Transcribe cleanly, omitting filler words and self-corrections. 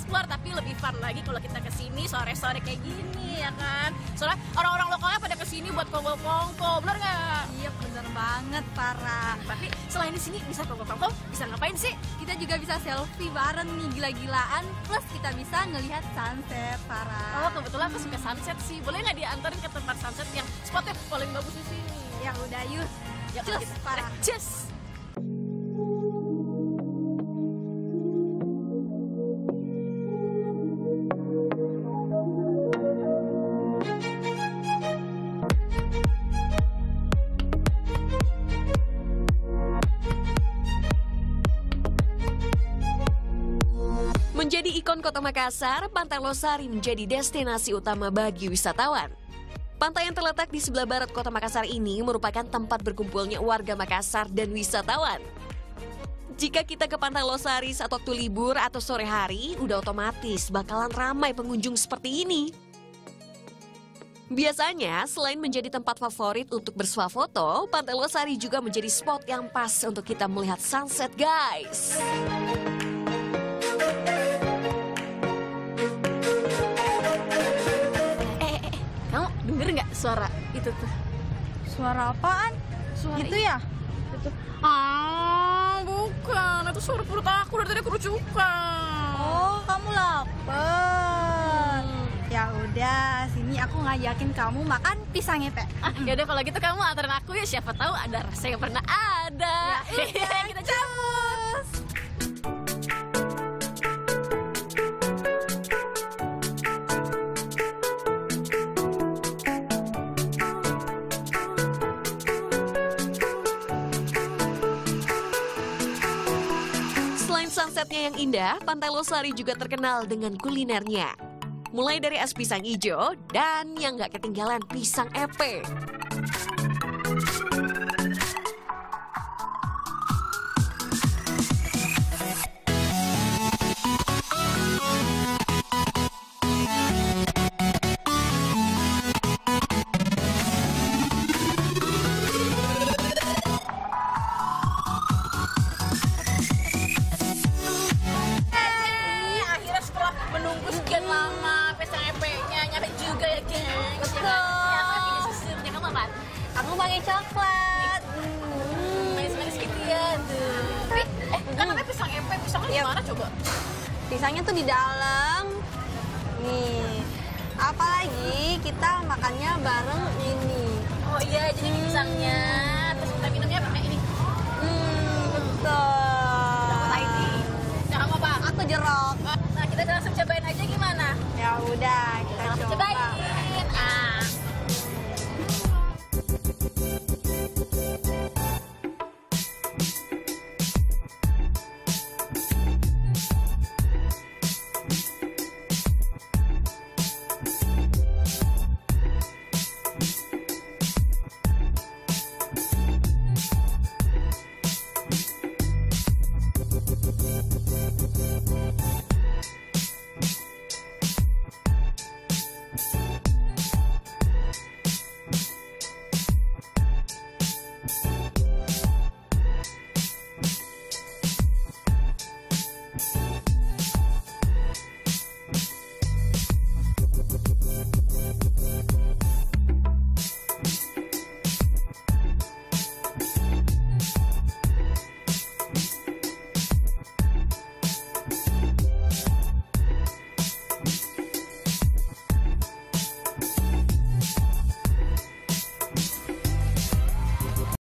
explore, tapi lebih fun lagi kalau kita kesini sore-sore kayak gini, ya kan? Soalnya orang-orang lokalnya pada kesini buat kongko-kongko, bener nggak? Iya, bener banget, Farah. Tapi selain di sini bisa kongko-kongko, bisa ngapain sih? Kita juga bisa selfie bareng nih, gila-gilaan. Plus kita bisa ngelihat sunset, Farah. Oh, kebetulan aku suka sunset sih. Boleh nggak diantarin ke tempat sunset yang spotnya paling bagus di sini? Ya udah, yuk. Cus, Farah. Cus! Menjadi ikon Kota Makassar, Pantai Losari menjadi destinasi utama bagi wisatawan. Pantai yang terletak di sebelah barat Kota Makassar ini merupakan tempat berkumpulnya warga Makassar dan wisatawan. Jika kita ke Pantai Losari saat waktu libur atau sore hari, udah otomatis bakalan ramai pengunjung seperti ini. Biasanya, selain menjadi tempat favorit untuk bersuafoto, Pantai Losari juga menjadi spot yang pas untuk kita melihat sunset, guys. Suara itu tuh. Suara apaan? Suara itu ya? Itu. Ah, bukan. Itu suara perut aku dari tadi kerucukan. Oh, kamu lapar. Ya udah, sini aku ngajakin kamu makan pisang ngepek. Ya udah kalau gitu kamu antarin aku ya, siapa tahu ada rasa yang pernah ada. Ya, kita cabut. Sunsetnya yang indah, Pantai Losari juga terkenal dengan kulinernya. Mulai dari es pisang hijau dan yang nggak ketinggalan pisang epe. Aku pakai coklat. Manis-manis gitu ya. Kan namanya pisang empe, pisangnya gimana coba? Pisangnya tuh di dalam. Nih. Apalagi kita makannya bareng ini. Oh iya, jadi pisangnya. Terus kita minumnya pakai ini. Betul. Apa ini? Nah, apa? Aku jeruk. Nah, kita langsung cobain aja gimana? Ya udah, kita coba. Cobain.